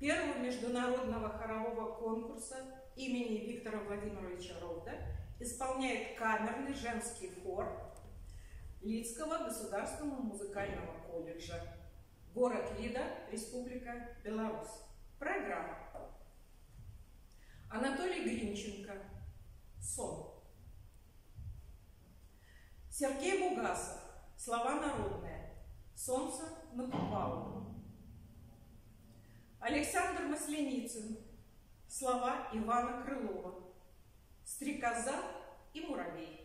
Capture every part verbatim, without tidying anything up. первого международного хорового конкурса имени Виктора Владимировича Ровдо исполняет камерный женский хор Лидского государственного музыкального колледжа. Город Лида, Республика Беларусь. Программа. Анатолий Гринченко. Сон. Сергей Бугасов. Слова народные. Солнце над Кубалом. Александр Масленицын. Слова Ивана Крылова. Стрекоза и муравей.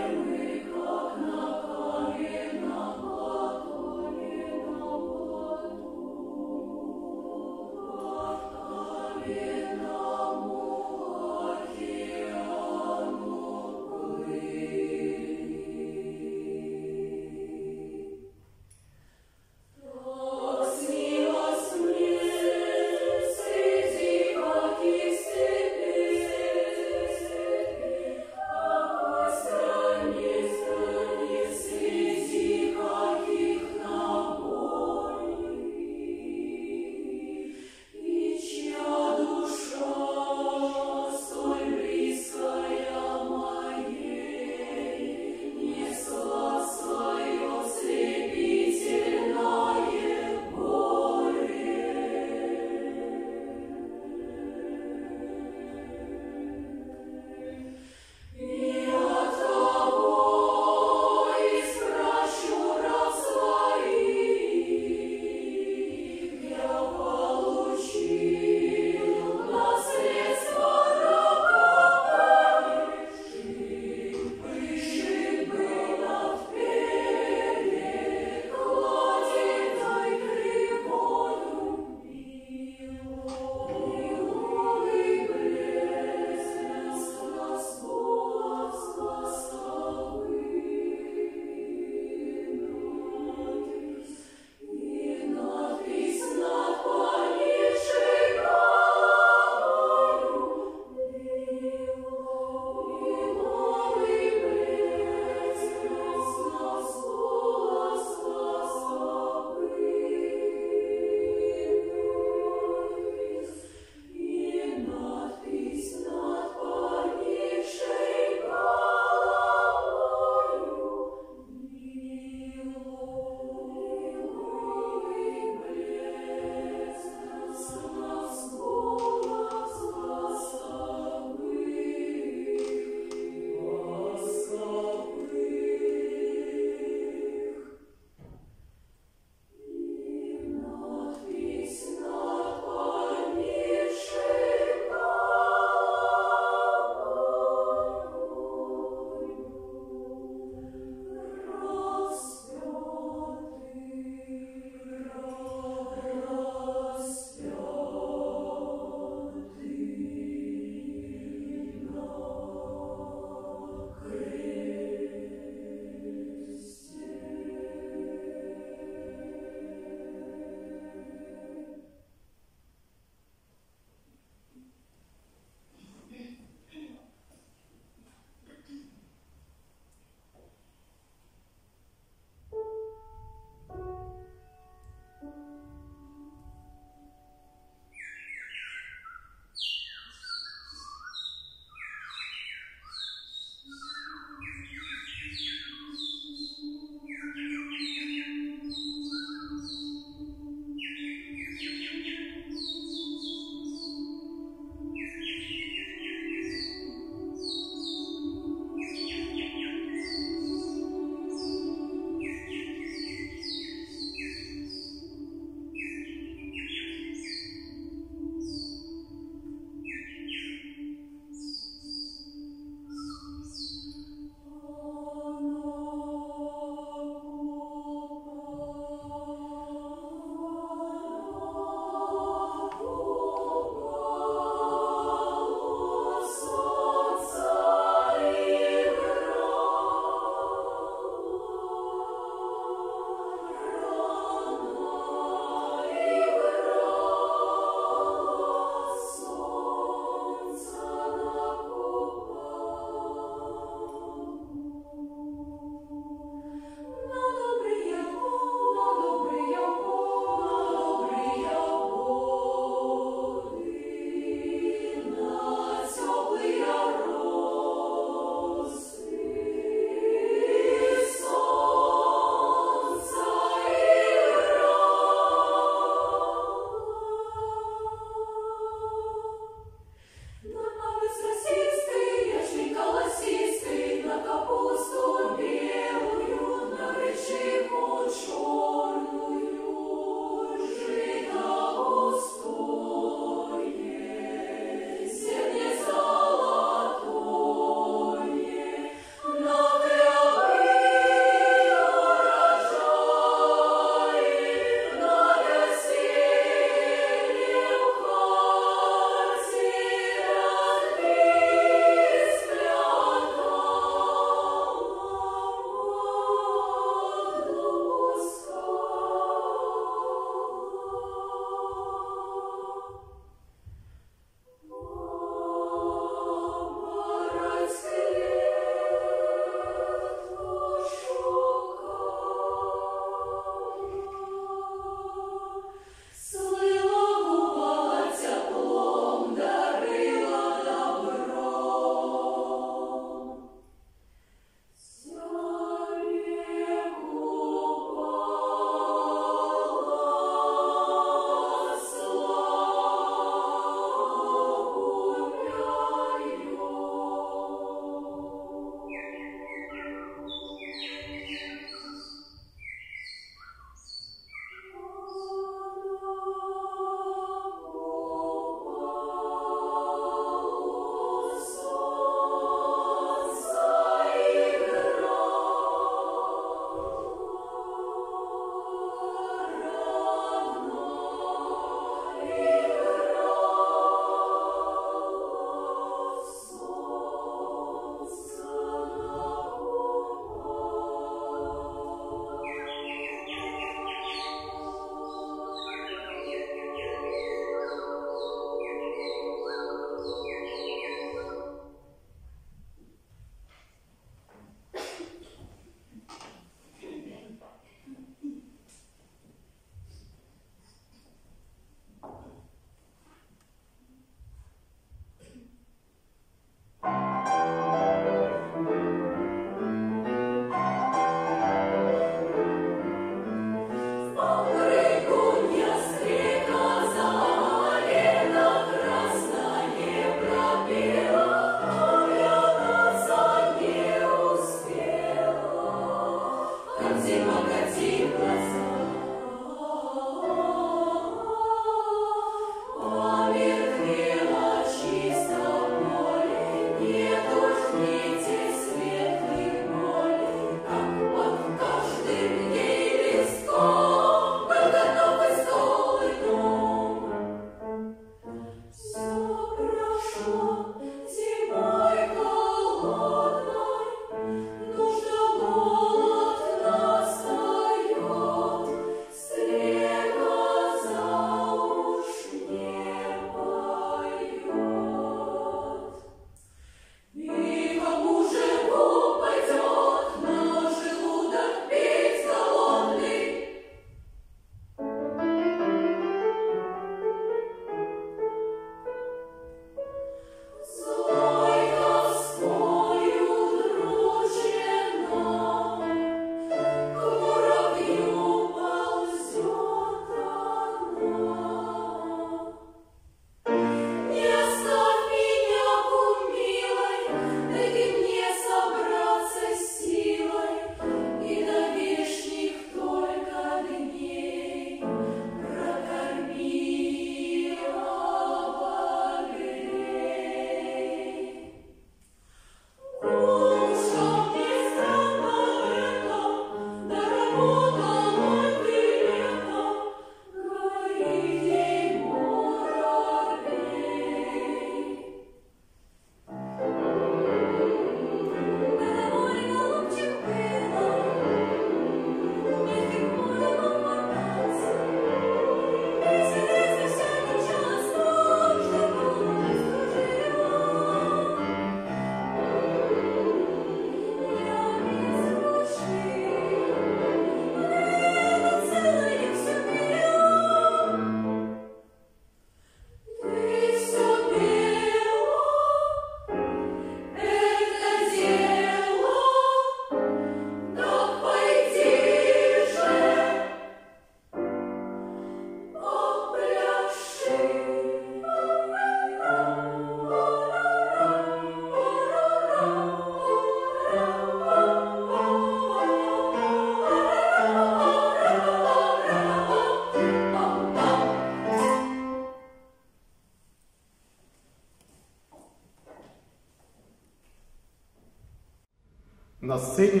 на сцене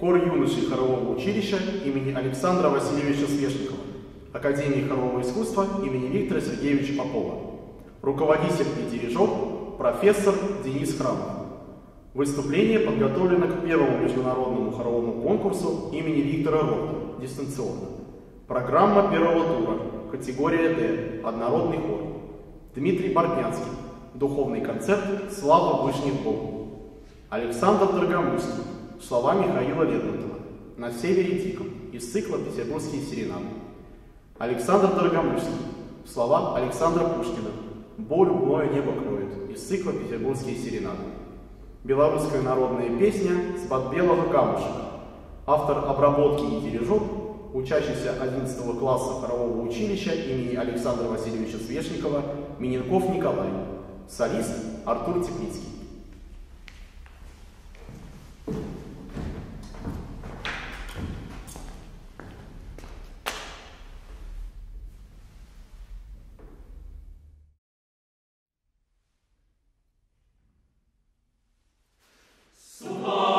хор юношей хорового училища имени Александра Васильевича Свешникова, Академии хорового искусства имени Виктора Сергеевича Попова, руководитель и дирижер профессор Денис Храмов. Выступление подготовлено к первому международному хоровому конкурсу имени Виктора Ровдо, дистанционно. Программа первого тура, категория Д, однородный хор. Дмитрий Бортнянский, духовный концерт «Слава Вышних Богу». Александр Даргомыжский, слова Михаила Вернутова, «На севере диком» из цикла «Петербургские серенады». Александр Даргомыжский, слова Александра Пушкина, «Боль углое небо кроет» из цикла «Петербургские серенады». Белорусская народная песня «С-под белого камушка». Автор обработки и дирижер, учащийся одиннадцатого класса хорового училища имени Александра Васильевича Свешникова, Миненков Николай. Солист Артур Тепницкий. Oh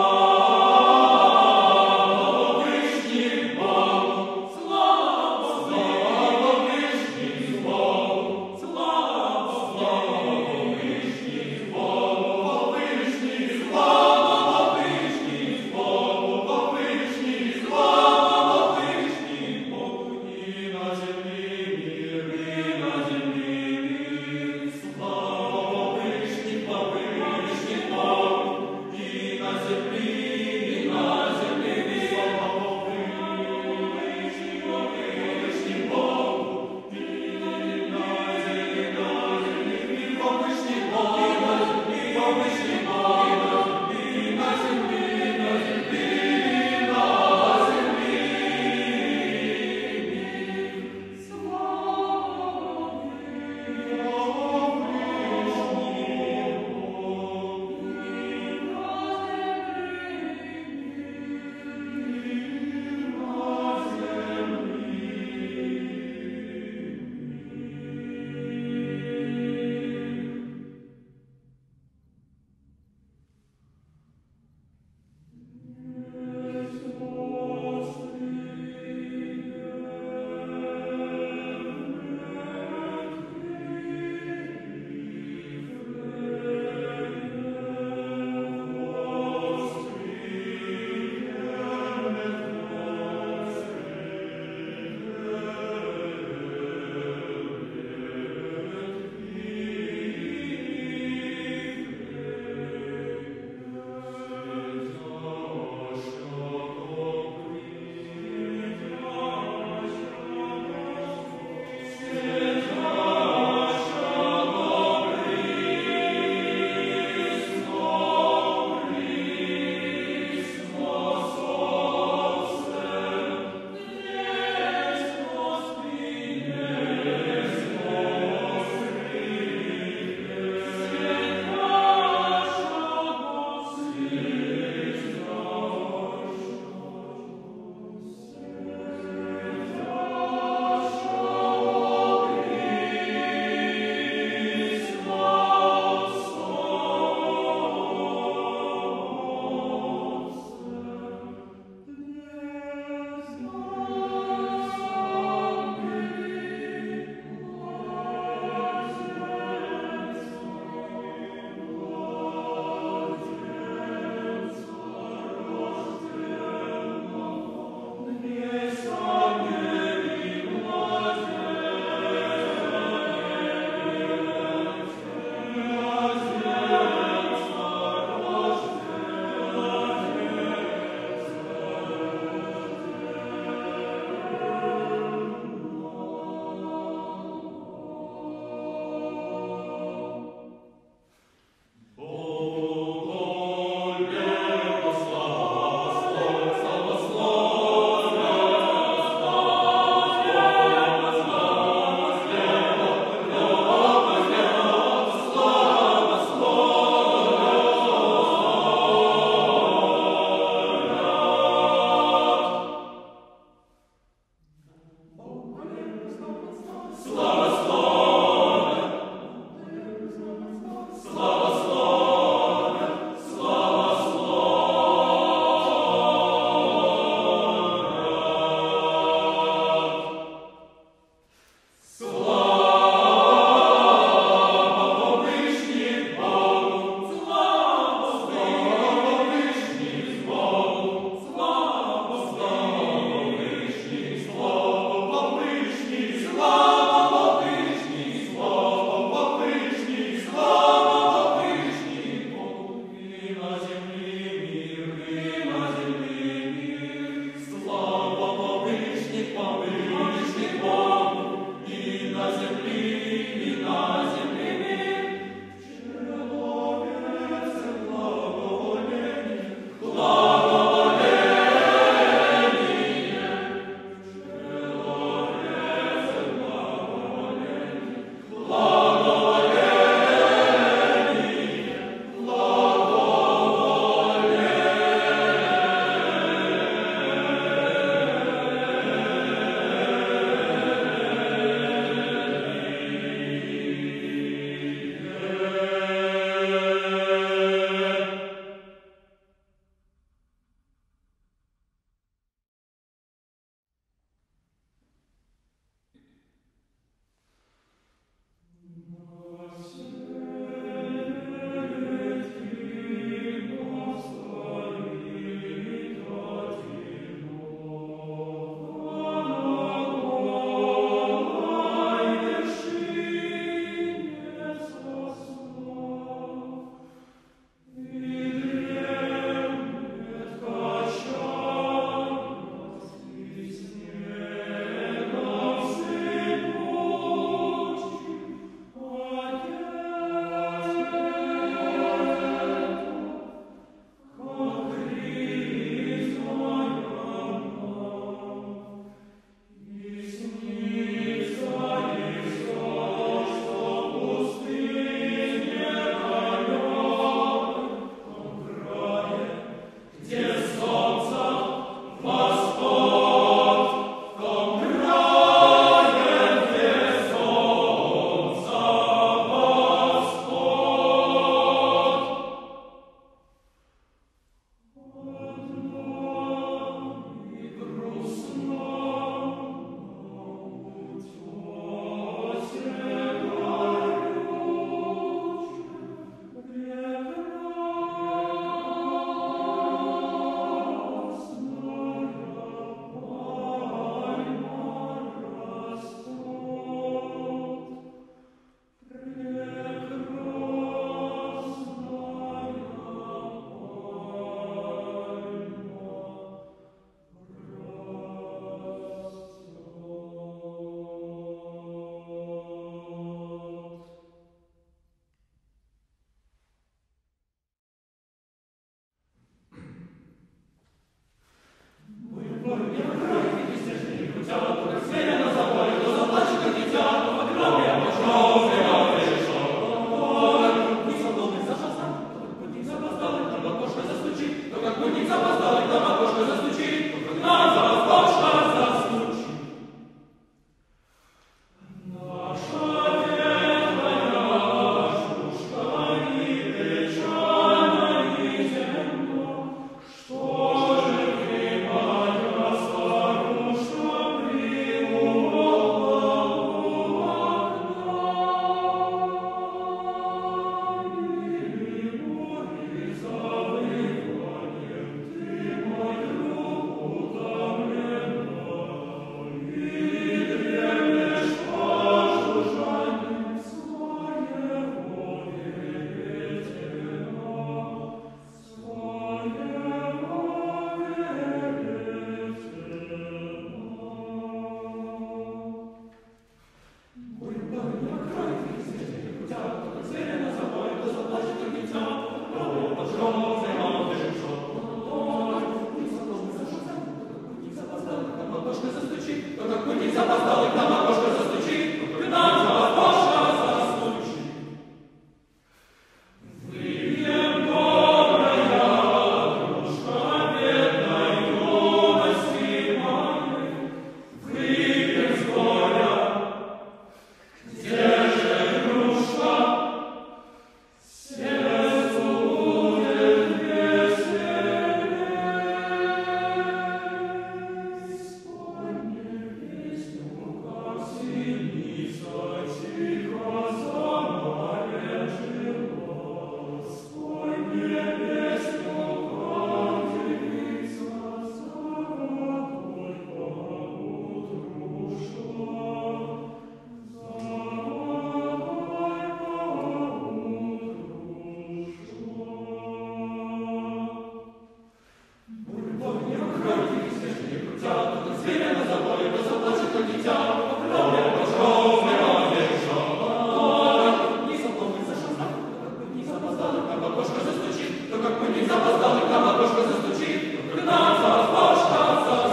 колокошко застучит, то как мы не запоздали, колокошко застучит, когда колокошко застучит.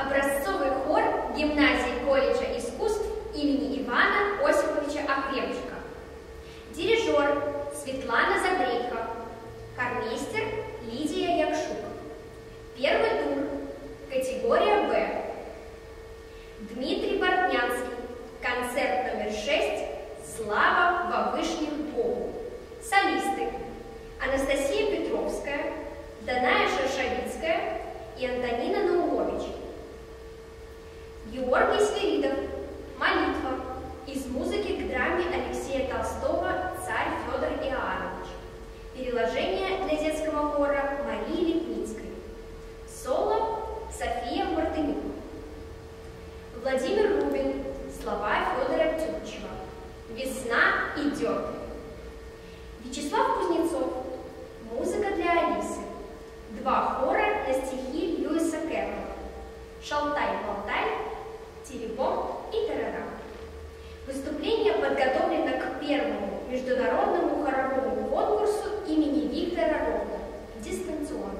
Образцовый хор гимназии колледжа искусств имени Ивана Осиповича Охремчика. Дирижер Светлана Забрейко. Хормейстер Лидия Якшук. Первый тур. Категория «Б». Дмитрий Бортнянский. Концерт номер шесть «Слава во вышних Богу». Солисты. Анастасия Петровская, Даная Шершавицкая и Антонина Наумович. Георгий Свиридов. Молитва. Из музыки к драме Алексея Толстого «Царь Федор Иоаннович». Переложение для детского хора Марии Лепницкой. Соло София Мартынюк. Владимир Рубин. Слова Федора Тютчева. «Весна идет». Вячеслав Кузнецов. Музыка для Алисы. Два хора на стихи Льюиса Кэрролла. «Шалтай-болтай», «Теребом» и «Тарарам». Выступление подготовлено к первому международному хоровому конкурсу имени Виктора Ровдо дистанционно.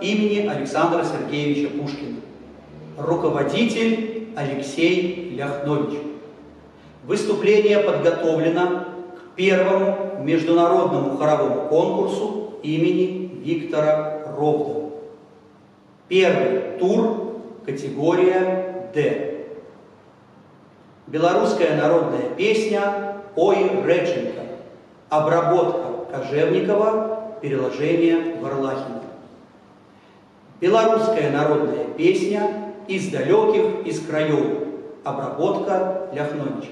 имени Александра Сергеевича Пушкина, руководитель Алексей Ляхнович. Выступление подготовлено к первому международному хоровому конкурсу имени Виктора Ровдо. Первый тур, категория «Д». Белорусская народная песня «Ой, Редженька». Обработка Кожевникова, переложение Варлахина. Белорусская народная песня «Из далеких, из краев». Обработка Ляхновича.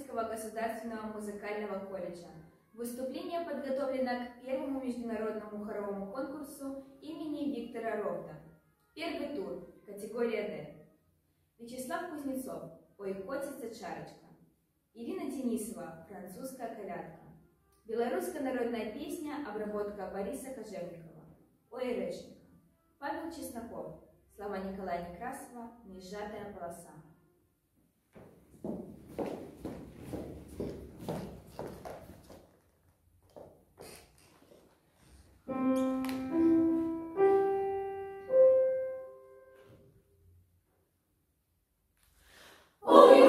Петербургского государственного музыкального колледжа. Выступление подготовлено к первому международному хоровому конкурсу имени Виктора Ровдо. Первый тур, категория Д. Вячеслав Кузнецов, «Ой, котится чарочка». Ирина Денисова, «Французская колядка». Белорусская народная песня, обработка Бориса Кожевникова, «Ой, речника». Павел Чесноков, слова Николая Некрасова, «Несжатая полоса». Ой,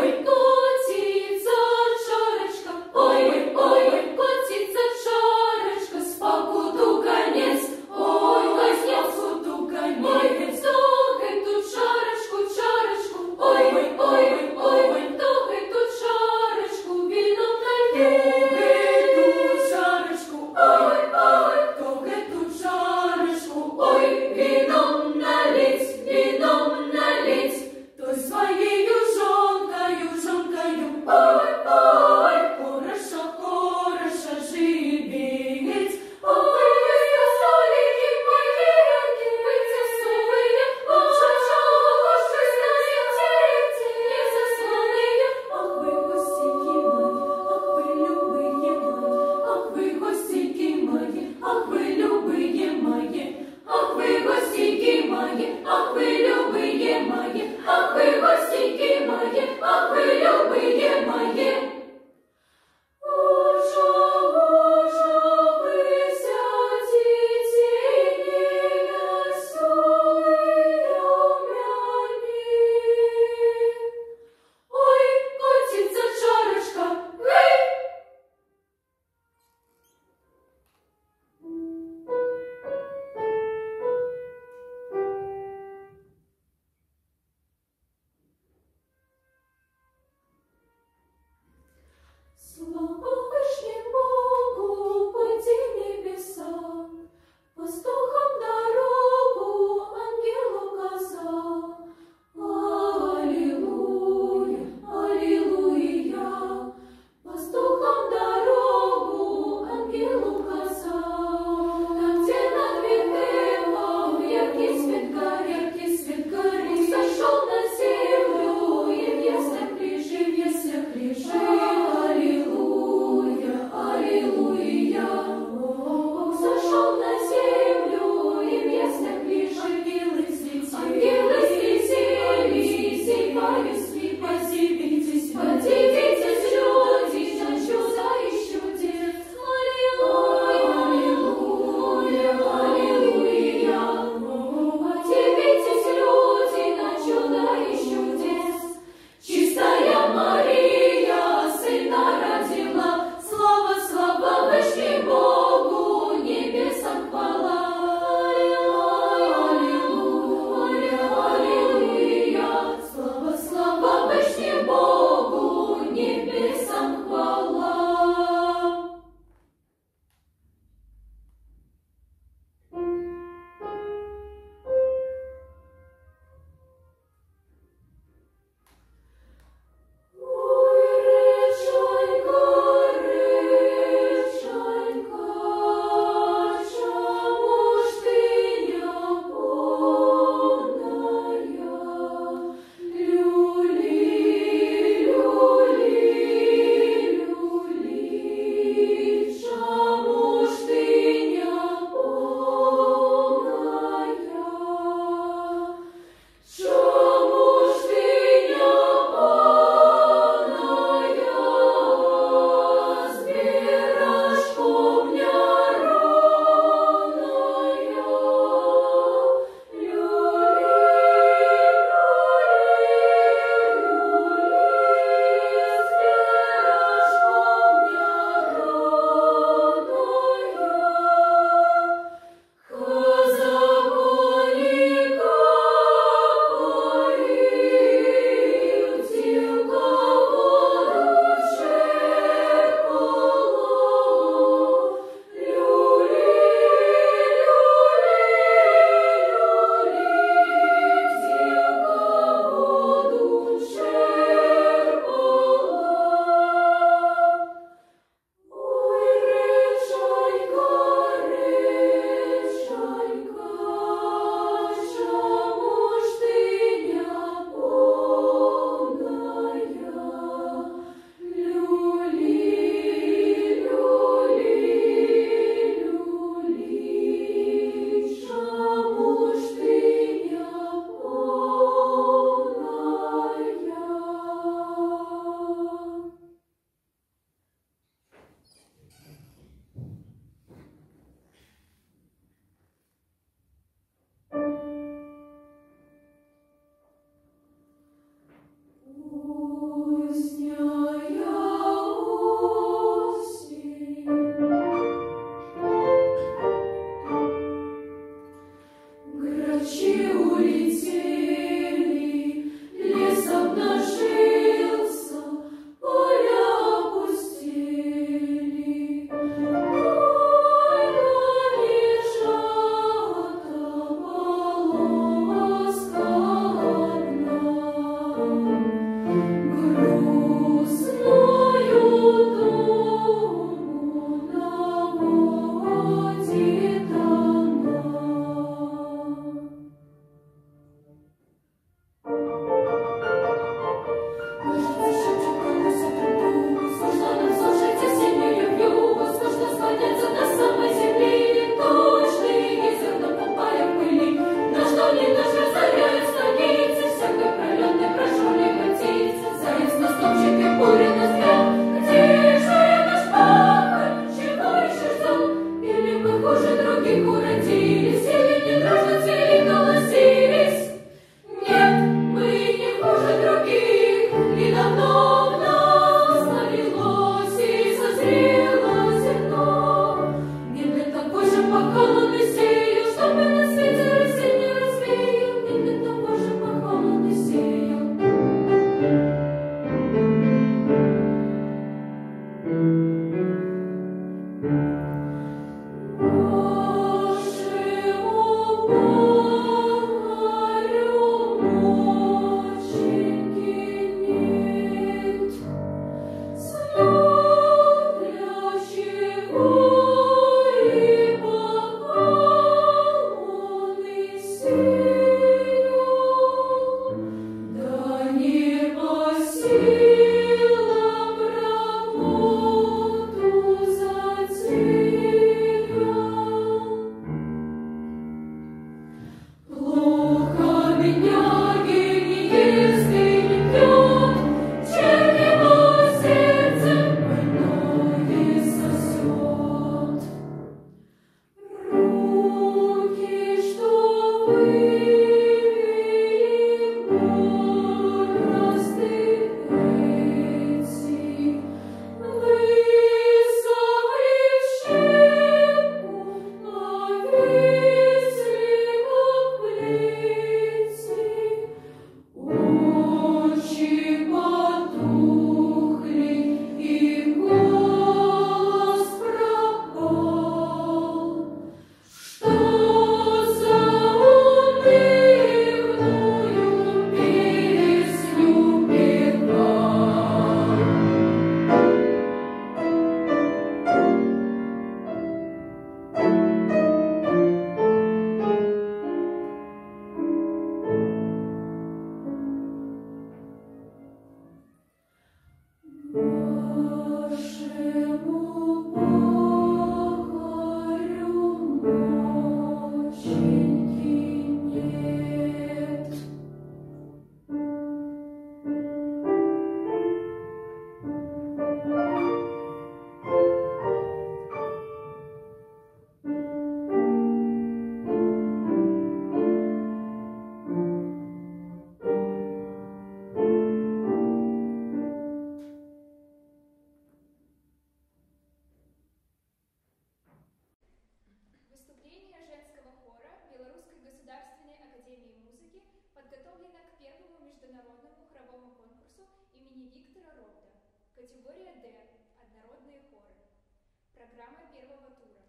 Программа первого тура.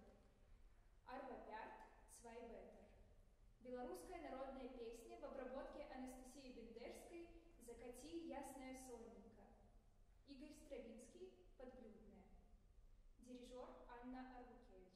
Арва Пярт, Свай Беттер. Белорусская народная песня в обработке Анастасии Бендерской «Закати ясное солненько». Игорь Стравинский, «Подблюдная». Дирижер Анна Аргукевич.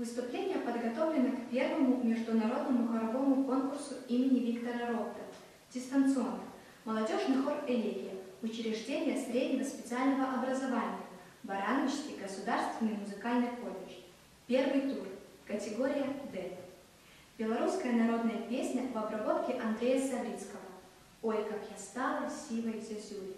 Выступление подготовлено к первому международному хоровому конкурсу имени Виктора Ровдо, дистанционно, молодежный хор «Элегия», учреждение среднего специального образования, Барановичский государственный музыкальный колледж. Первый тур, категория «Д». Белорусская народная песня в обработке Андрея Савицкого. «Ой, как я стала сивой зозюлей».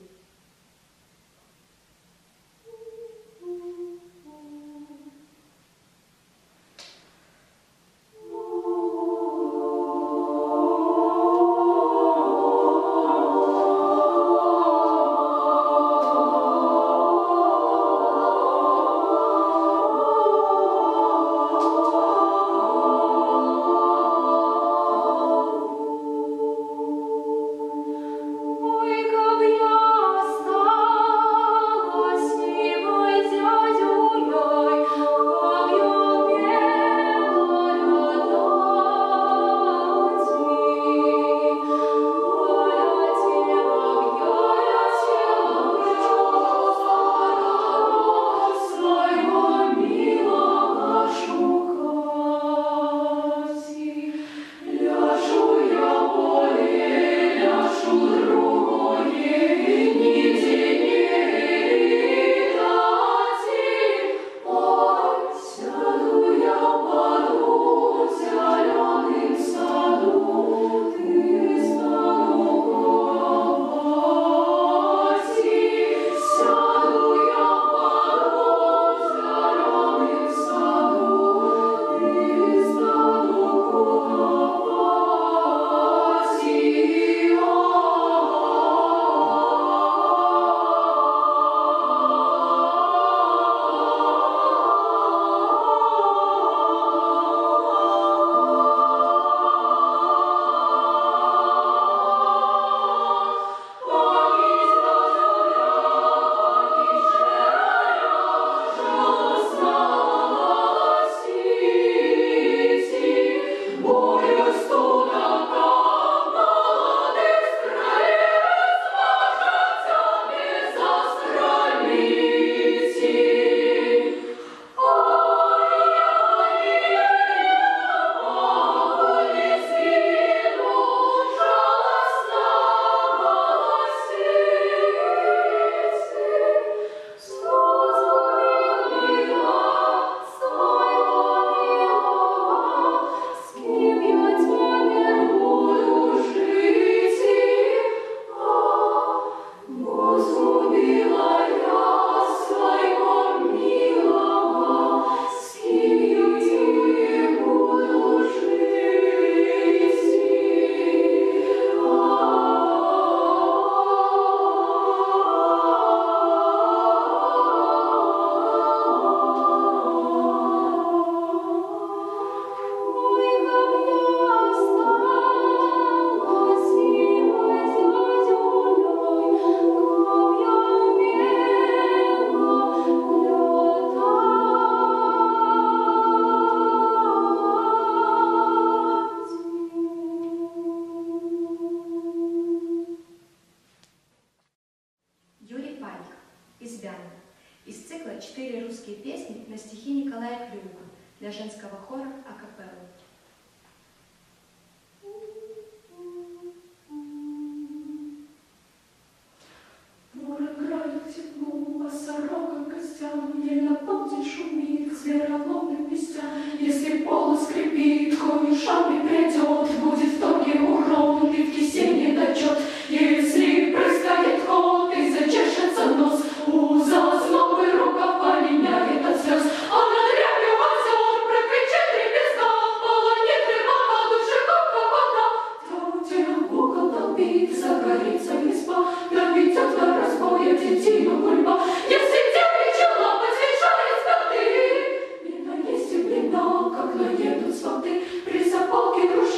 При запалке дружбы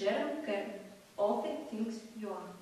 Gerald Kern, All the Things You Are.